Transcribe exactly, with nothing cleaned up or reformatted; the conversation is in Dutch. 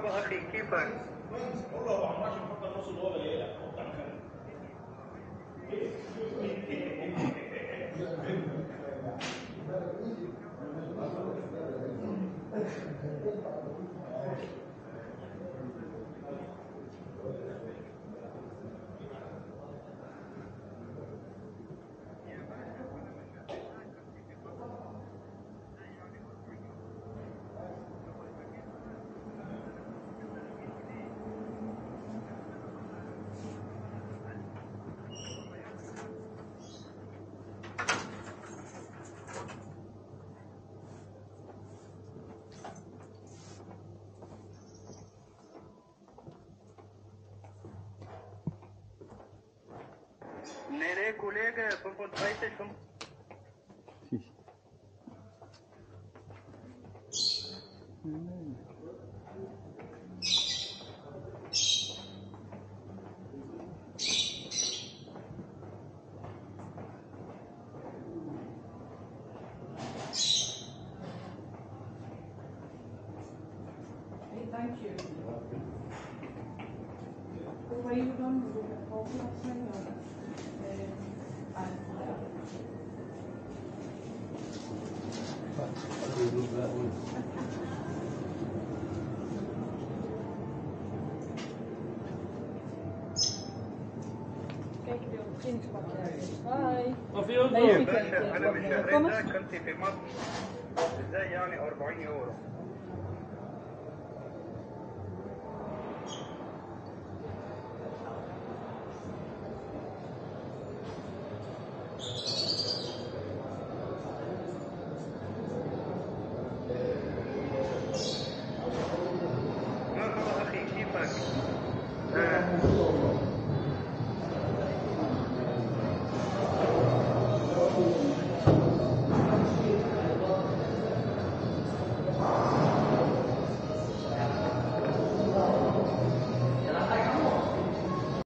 talk about the keepers. Meneer collega, vijfenvijftig van... Thank you. Why you don't do the whole في مصر ازاي يعني أربعين يورو